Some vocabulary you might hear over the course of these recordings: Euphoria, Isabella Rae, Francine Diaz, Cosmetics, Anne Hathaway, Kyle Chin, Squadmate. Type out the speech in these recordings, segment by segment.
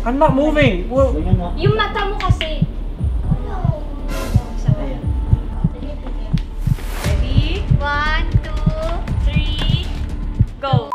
I'm not moving. Well, yung mata mo kasi. Ready? 1, 2, 3, go.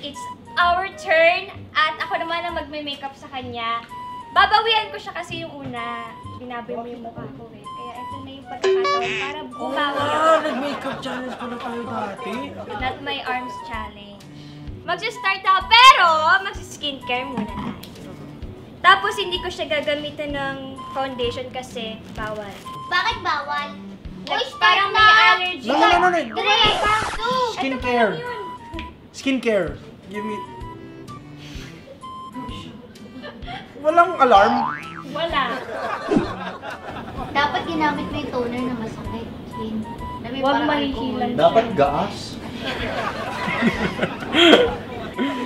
It's our turn at ako naman ang magme-makeup sa kanya. Babawian ko siya kasi yung una, binaboy mo yung mukha ko eh. Kaya ito na yung pagkakataon para bumawi ako. Nag-makeup challenge pa na tayo dati. Not my arms challenge. Magsi-start ako pero magsi-skincare muna tayo. Tapos hindi ko siya gagamitan ng foundation kasi bawal. Bakit bawal? Like, parang may allergy. No. 3, 2, skincare. Skincare. Give me... Walang alarm? Wala. Dapat ginamit mo yung toner na masakit. Huwag mahihilan. Dapat gaas.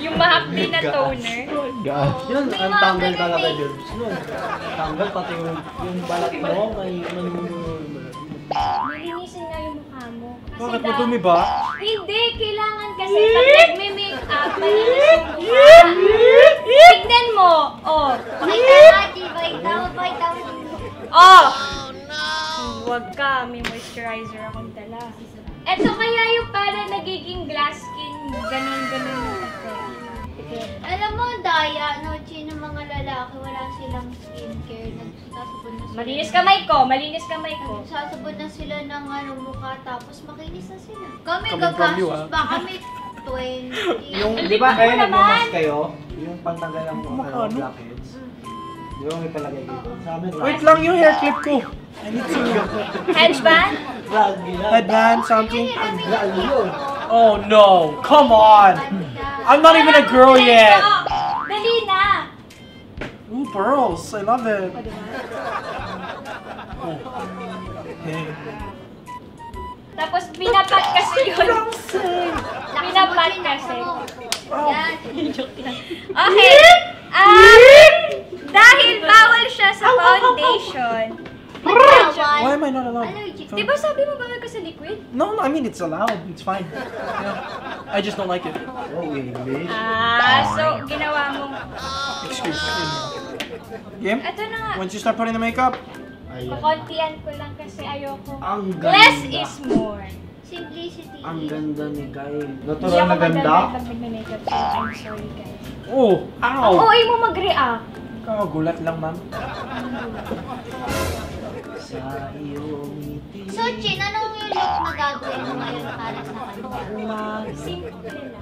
Yung mahapdi na toner. Gaas. Yun, ang tanggal talaga yun. Tanggal pati yung balat mo. Nilinisin na yung mukha mo. Bakit mo tumiba? Hindi! Kailangan kasi pag nagme-makeup, malinis yung mukha. Tignan mo! Oh! Pakita mo! Oh! Oh no! Huwag ka! May moisturizer akong dala. Eto kaya yung para nagiging glass skin. Ganun. Alam mo, Daya, noche ng mga lalaki, wala silang skincare. Nagsasabon na sila. Malinis kamay ko. Nagsasabon na sila ng mukha, tapos makinis na sila. Kami gagastos, baka may 20. Yung, di ba kayo nagmamask kayo? Yung pantanggal ng mga blackheads? Di ba may palagay dito? Wait lang yung hair clip ko. Headband? Headband, something. Oh no, come on! I'm not even a girl yet! Dali na! Ooh, pearls! I love it! Tapos, binapat kasi yun. Binapat kasi. Okay! Dahil bawal siya sa foundation. Why am I not allowed? Diba sabi mo bawal ka sa liquid? No, I mean it's allowed. It's fine. Yeah. I just don't like it. Oh, English. So ginawa mong... Excuse me. Game? Ito na nga. Once you start putting the makeup? Pakontian ko lang kasi ayoko. Ang ganda. Less is more. Simplicity. Ang ganda ni guys. Natural na ganda? Hindi ako maganda. I'm sorry guys. Oh! Ow! Oo, ay mo mag-react. Kagulat lang, ma'am. So, Chin, anong yung look na gagawin mo ngayon para sa kanila? Simple lang.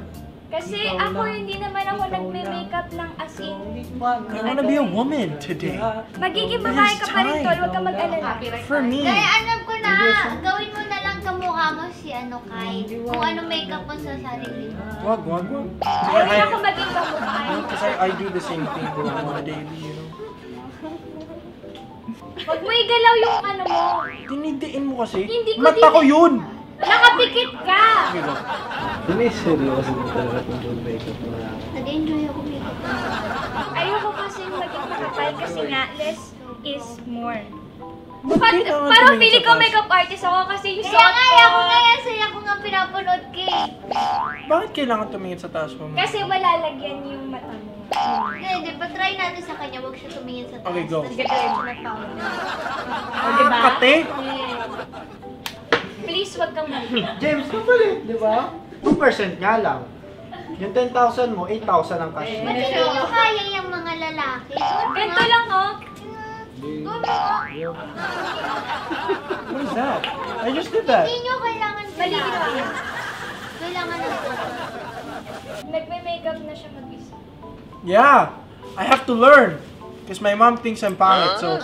Kasi ako, hindi naman ako nagme-makeup lang as in. I wanna be a woman today. Magiging babae ka pa rin, tol. Huwag ka mag-alala. For me. Kaya alam ko na, gawin mo na lang kamukha mo si Kai. Kung ano makeup mo sa sarili mo. Wag. Gawin ako maging kamukha. Kasi I do the same thing on a daily, you know? Huwag mo igalaw yung ano mo. Dinidiin mo kasi. Mata ko yun! Nakapikit ka! Hindi seryoso mo talaga kung doon makeup mo na. Nag-enjoy ako makeup mo. Ayoko kasi maging makapal kasi nga less is more. Parang feeling ko makeup artist ako kasi yung suot ko. Kaya sa'yo ko nga pinapanood kay. Bakit kailangan tumingin sa taas mo? Kasi malalagyan yung mata mo. Hindi, patry natin sa kanya. Huwag siya tumingin sa taas. Okay, go. Kate? Please, huwag kang mag-iit. James, kapalit, di ba? 2% nga lang. Yung 10,000 mo, 8,000 ang cash. Hindi nyo kaya yung mga lalaki. Ganto lang, oh. What is that? I just did that. Hindi nyo kailangan pala. Kailangan na. Nagme-makeup na siya mag-isa. Yeah! I have to learn. Because my mom thinks I'm pangit, so...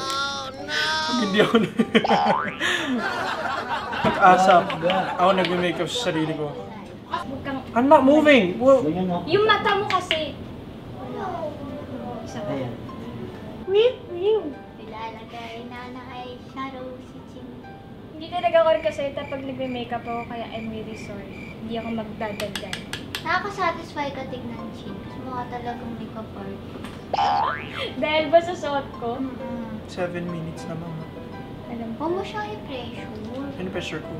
Hindi ako nag-asap. Ako nag-makeup sa sarili ko. I'm not moving! Yung mata mo kasi... Isa pa yan. Ilalagay na na ay shadow si Ching. Hindi talaga ako rin kasi tapag nag-makeup ako, kaya I'm really sorry. Hindi ako magdadagdag. Nakaka-satisfy ka tignan, Ching. Kasi mukha talagang makeup artist. Dahil ba sa suot ko? 7 minutes na mama. Alam po mo siya i-pressure. Ano pressure ko?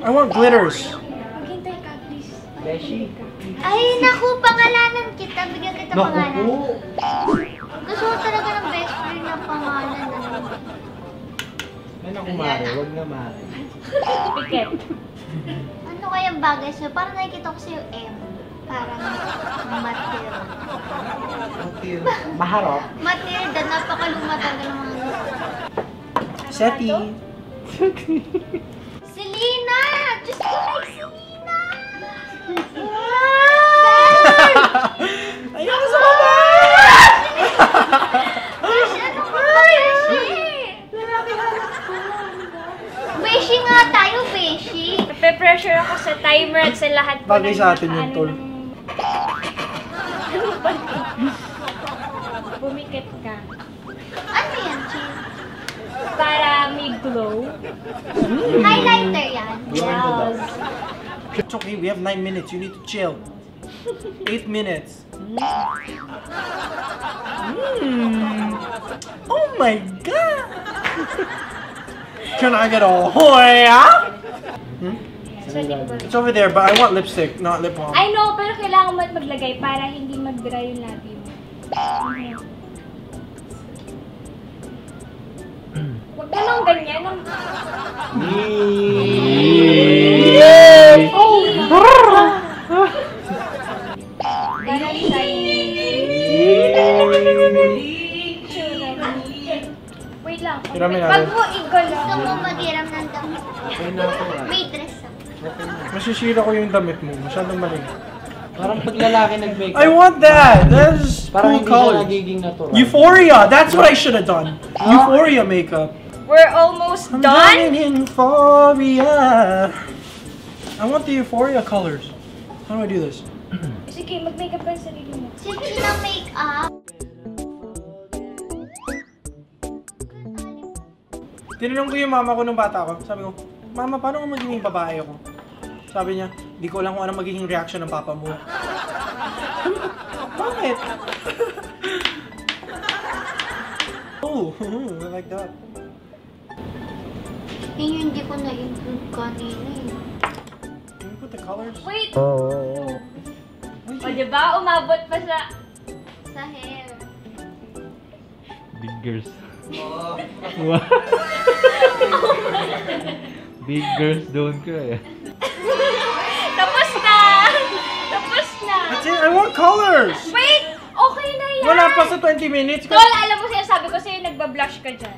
I want glitters! Maghintay ka, please. Beshi? Ay, naku! Pangalanan kita! Bigyan kita pangalan. Gusto ko talaga ng best friend ng pangalan. Ay, naku, Mare. Huwag na, Mare. Piket. Ano kayang bagay sa'yo? Parang nakikita ko sa'yo, M. Parang Matilda. Matilda. Maharap? Matilda. Napakalumatan ka ng mga gusto. Seti. Selena! Diyos ko like Selena! Ben! Ayoko sa baba! Beshi, ano ko ba, Beshi? Beshi nga tayo, Beshi! Nape-pressure ako sa timer at sa lahat po. Bagay sa atin yung tol. Bumikit ka. Ano yan, Chi? Para may glow. Highlighter yan. Yes. It's okay, we have 9 minutes. You need to chill. 8 minutes. Oh my god! Can I get a hoya? It's over there, but I want lipstick, not lip balm. I know, pero kailangan mo maglagay para hindi mag-dry yung labi mo. Huwag ka lang ganyan. Wait lang. Pag mo igol, gusto mo mag-iram ng damit. May dress ako. Masisira ko yung damit mo. Masyadong mali. Parang pag lalaki nag-makeup. I want that! That's cool color. Euphoria! That's what I should have done. Euphoria makeup. We're almost done? I'm done in Euphoria. I want the Euphoria colors. How do I do this? Sige, mag-makeup ka sa sarili mo. Sige na makeup. Tinanong ko yung mama ko nung bata ko. Sabi ko, Mama, paano mo magiging babae ako? Sabi niya, di ko alam kung anong magiging reaction ng papa mo. Bakit? Oh, I like that. Hindi ko na-include kanina eh. Can you put the colors? Wait! Oh. O diba, umabot pa sa hair. Big girls. Oh. Big girls don't cry. Tapos na! Tapos na! That's it! I want colors! Wait! Okay na yan! Wala pa sa 20 minutes. Tol, alam mo siya, sabi ko sa'yo, nagbablush ka dyan.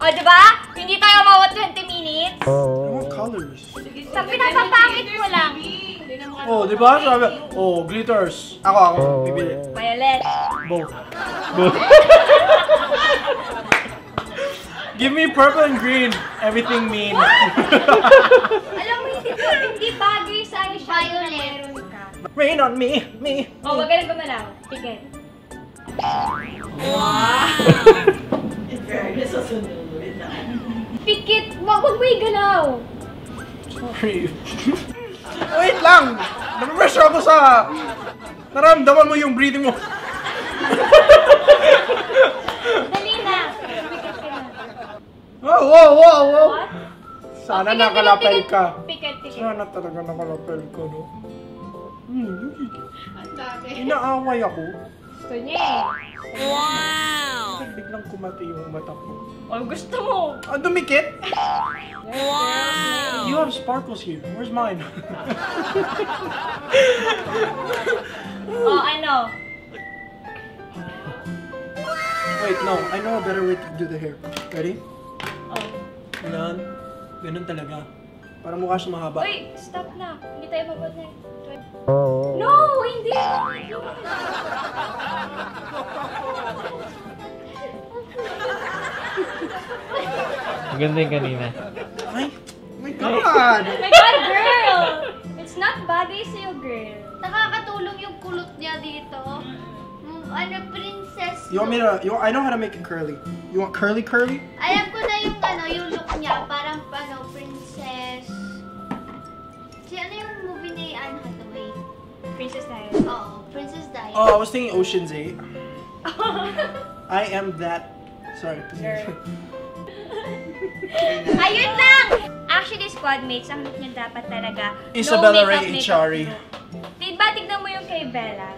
O, diba? Hindi tayo mawat 20 minutes. I want colors. Sa pinapapangit mo lang. Oh, diba? Sabi, oh, glitters. Ako, bibili. Violet. Both. Both. Give me purple and green. Everything mean. Alam mo hindi bagay sa eyeshadow na meron ka. Rain on me, me. Oh, wag ka lang gumalaw. Ticket. Wow. It's very susunod na. Ticket, wag mo igalaw. Sorry. Wait lang. Napapressure ako sa... Naramdaman mo yung breathing mo. Wow, wow, wow, wow! Sana nakalapel ka. Sana talaga nakalapel ka, no? Ang dami. Inaaway ako. Gusto niya eh. Wow! Biglang kumati yung mata ko. Oh, gusto mo! Ah, dumikit? Wow! You have sparkles here. Where's mine? Oh, ano? Wait, no. I know a better way to do the hair. Ready? Ganun. Ganun talaga. Para mukha siya mahaba. Uy! Stop na! Hindi tayo mabot na. No! Hindi! Ganda yung kanina. Ay! My God! My God, girl! It's not bagay sa'yo, girl. Nakakatulong yung kulot niya dito. Ano, princess look. You want me to, you want, I know how to make it curly. You want curly curly? Alam ko na yung ano, yung look niya. Parang, ano, princess. Kasi ano yung movie ni Anne Hathaway? Princess Diaries. Oo, Princess Diaries. Oh, I was thinking Ocean's 8. I am that. Sorry. Sure. Ayun lang! Actually, squad mates, ang look nyo dapat talaga. Isabella Rae Echarri. Diba, tignan mo yung kay Bella.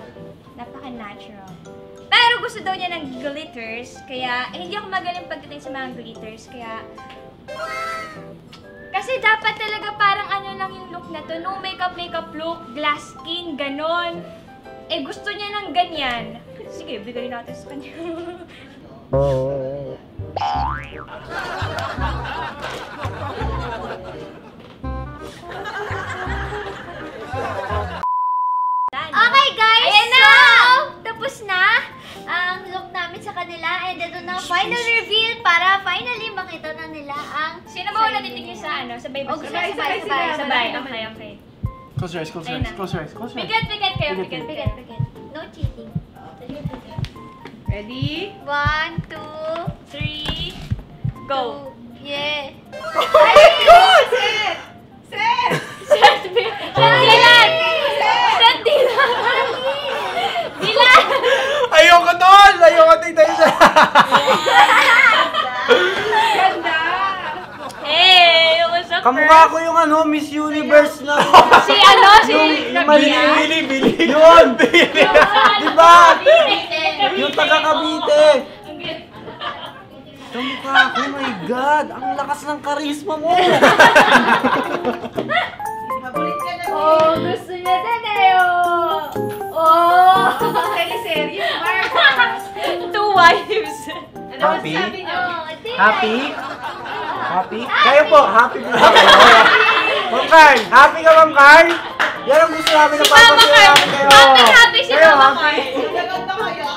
Napaka-natural. Pero gusto daw niya ng glitters, kaya hindi ako magaling pagdating sa mga glitters, kaya... Kasi dapat talaga parang ano lang yung look na to. No makeup look, glass skin, ganon. Eh, gusto niya ng ganyan. Sige, bigay natin sa kanya. Okay guys, ayan so na. Tapos na ang look namin sa kanila and ito na final reveal para finally makita na nila ang... Sino ba wala titignan sa ano? Sabay ba? Sabay. Okay. Close your eyes, close your eyes, close your eyes, close your eyes. Pigat kayo, pigat. No cheating. Ready? 1, 2, 3, go! Yeah! Ay! Set! Set! Set! Dilan! Set! Dilan! Dilan! Ayoko doon! Ayoko tignan siya! Ganda! Hey! What's up, girl? Kamukha ko yung ano, Miss Universe na... Si ano? Si... Bili! Yun! Bili! Diba? Yung taga-Kabite! Yung mukha ko, oh my God! Ang lakas ng karisma mo! Mabulit ka na, oh, gusto niya din eh! Oh! Teleserye, Mark! Two wives! Ano happy? Sabi niyo? Happy? Happy? Kayo po! Happy po! Ma'am Carl! Happy ka, Ma'am Carl? Yan ang gusto namin na papasaya kayo! Happy, happy si Mama Carl! Naganda kayo!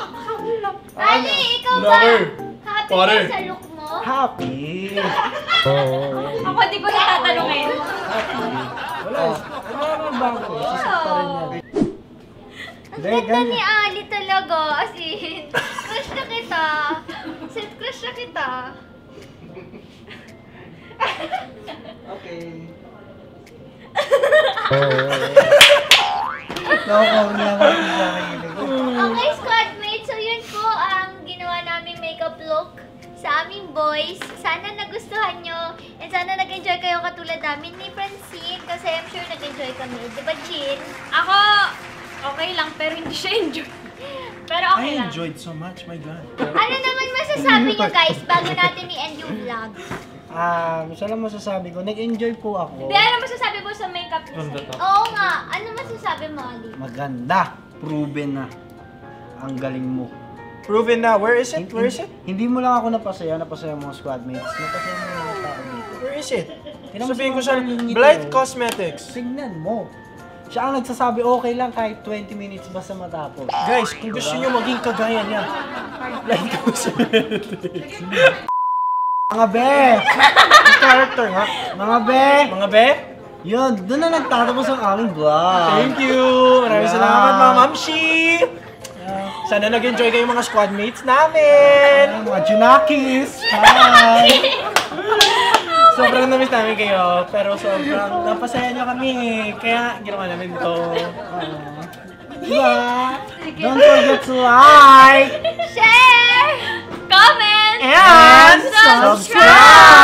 Bali, ikaw ba? Happy ka sa look mo? Happy! Ako hindi ko natatanungin. Wala. Wala naman bang ko. Sasakta rin niya. Ang ganda ni Ali talaga. As in, crush na kita. Set crush na kita. Okay. Okay, squad mates. So yun po ang ginawa naming makeup look sa aming boys. Sana nagustuhan nyo. And sana nag-enjoy kayo katulad namin ni Francine. Kasi I'm sure nag-enjoy kami. Di ba, Chin? Ako, okay lang. Pero hindi siya enjoy. Pero okay lang. I enjoyed so much. My God. Ano naman masasabi nyo guys bago natin i-end yung vlog? Isa lang masasabi ko, nag-enjoy po ako. Hindi, ano masasabi po sa makeup niya? Oo nga, ano masasabi mo, Ali? Maganda, proven na. Ang galing mo. Proven na, where is it? Where is it? Hindi mo lang ako napasaya, napasaya mga squadmates. Napasaya mo mga tao dito. Where is it? Sabihin ko siya, Blight Cosmetics. Tignan mo. Siya ang nagsasabi, okay lang kahit 20 minutes basta matapos. Guys, kung gusto nyo maging kagaya niya, Blight Cosmetics. Mga be! Character nga. Mga be! Mga be? Yun, doon na nagtatapos ang aming vlog. Thank you! Maraming salamat mga mamshi! Sana nag-enjoy kayo mga squadmates namin! Mga junakis! Hi! Sobrang namiss namin kayo, pero sobrang napasaya nyo kami. Kaya ginawa namin ito. Diba? Don't forget to like! Share! Comment! And subscribe!